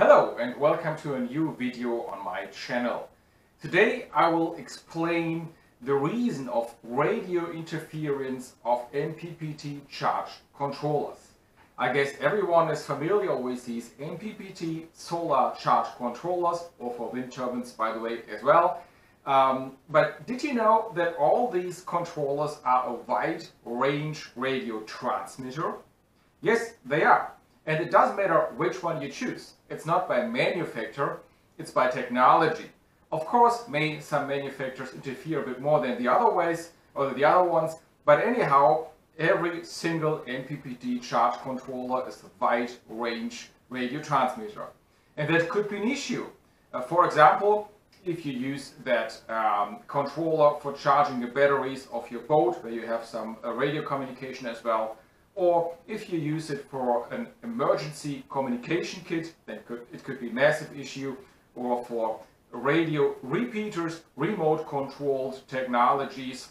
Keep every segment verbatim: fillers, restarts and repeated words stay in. Hello and welcome to a new video on my channel. Today I will explain the reason of radio interference of M P P T charge controllers. I guess everyone is familiar with these M P P T solar charge controllers, or for wind turbines by the way as well. Um, but did you know that all these controllers are a wide range radio transmitter? Yes, they are. And it doesn't matter which one you choose. It's not by manufacturer, it's by technology. Of course, may some manufacturers interfere a bit more than the other ways or the other ones, but anyhow, every single M P P T charge controller is a wide range radio transmitter. And that could be an issue. Uh, for example, if you use that um, controller for charging the batteries of your boat, where you have some uh, radio communication as well, or if you use it for an emergency communication kit, then could, it could be a massive issue, or for radio repeaters, remote-controlled technologies,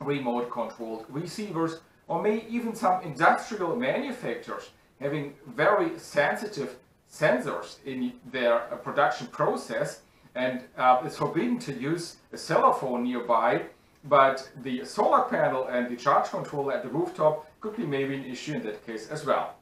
remote-controlled receivers, or maybe even some industrial manufacturers having very sensitive sensors in their production process, and uh, it's forbidden to use a cell phone nearby, but the solar panel and the charge controller at the rooftop could be maybe an issue in that case as well.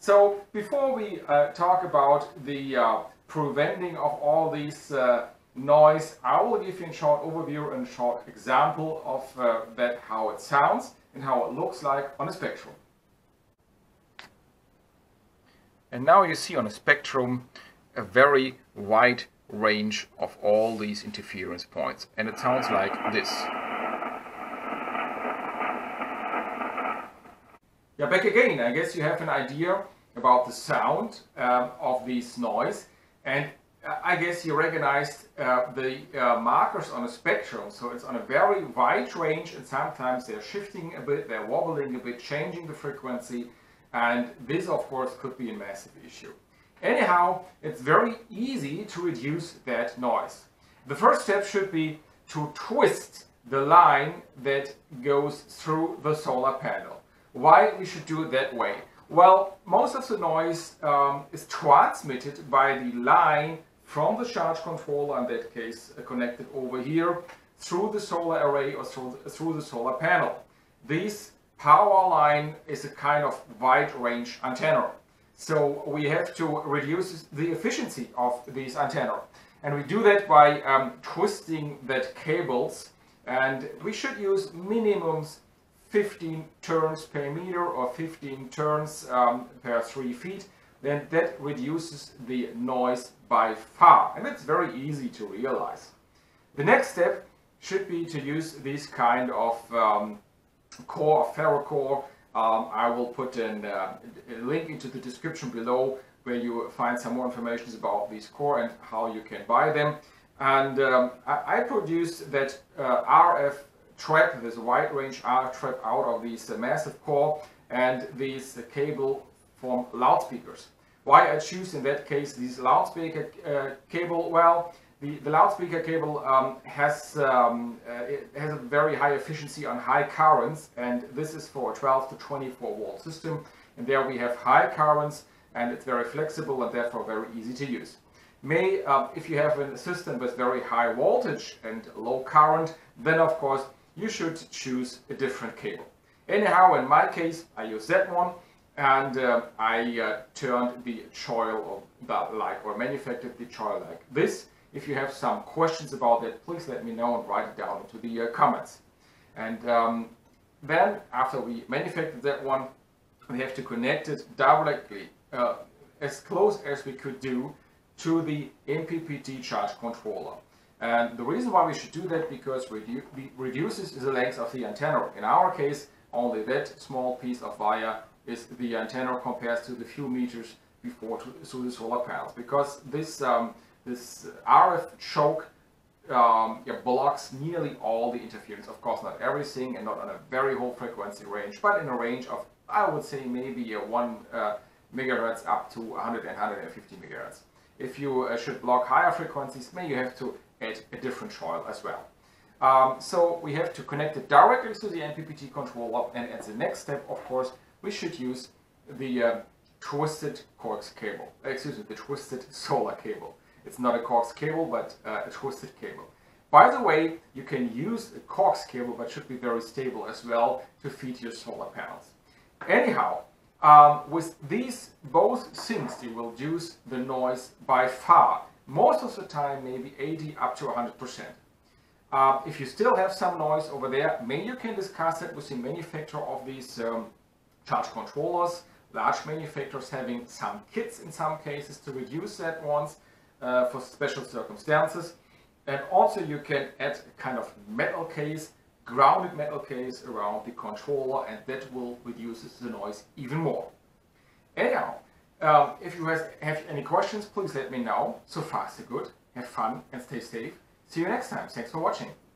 So before we uh, talk about the uh, preventing of all these uh, noise, I will give you a short overview and a short example of uh, that, how it sounds and how it looks like on a spectrum. And now you see on a spectrum a very wide range of all these interference points, and it sounds like this. Yeah, back again. I guess you have an idea about the sound um, of this noise, and I guess you recognized uh, the uh, markers on a spectrum. So it's on a very wide range, and sometimes they're shifting a bit, they're wobbling a bit, changing the frequency, and this of course could be a massive issue. Anyhow, it's very easy to reduce that noise. The first step should be to twist the line that goes through the solar panel. Why we should do it that way? Well, most of the noise um, is transmitted by the line from the charge controller, in that case uh, connected over here, through the solar array or through the, through the solar panel. This power line is a kind of wide range antenna. So we have to reduce the efficiency of these antenna. And we do that by um, twisting that cables, and we should use minimums fifteen turns per meter or fifteen turns um, per three feet, then that reduces the noise by far. And it's very easy to realize. The next step should be to use this kind of um, core, ferrocore. Um, I will put an, uh, a link into the description below where you find some more information about these core and how you can buy them. And um, I, I produced that uh, R F trap, this wide range R F trap out of these uh, massive core and these uh, cable from loudspeakers. Why I choose in that case these loudspeaker uh, cable? Well, the, the loudspeaker cable um, has um, uh, it has a very high efficiency on high currents, and this is for a twelve to twenty-four volt system, and there we have high currents, and it's very flexible and therefore very easy to use. May uh, if you have a system with very high voltage and low current, then of course you should choose a different cable. Anyhow, in my case, I used that one, and uh, I uh, turned the coil of like, or manufactured the coil like this. If you have some questions about that, please let me know and write it down into the uh, comments. And um, then, after we manufactured that one, we have to connect it directly, uh, as close as we could do, to the M P P T charge controller. And the reason why we should do that, because redu reduces the length of the antenna. In our case, only that small piece of wire is the antenna compared to the few meters before to, to the solar panels. Because this um, this R F choke um, yeah, blocks nearly all the interference. Of course, not everything, and not on a very whole frequency range, but in a range of, I would say, maybe uh, one uh, megahertz up to one hundred and one hundred fifty megahertz. If you uh, should block higher frequencies, maybe you have to at a different coil as well. Um, so we have to connect it directly to the M P P T controller, and at the next step, of course, we should use the uh, twisted coax cable, excuse me, the twisted solar cable. It's not a coax cable, but uh, a twisted cable. By the way, you can use a coax cable, but should be very stable as well to feed your solar panels. Anyhow, um, with these both things, you will reduce the noise by far. Most of the time, maybe eighty up to one hundred percent. Uh, if you still have some noise over there, maybe you can discuss it with the manufacturer of these um, charge controllers. Large manufacturers having some kits in some cases to reduce that once uh, for special circumstances. And also you can add a kind of metal case, grounded metal case around the controller, and that will reduce the noise even more. Anyhow, um, if you guys have any questions, please let me know. So far so good. Have fun and stay safe. See you next time. Thanks for watching.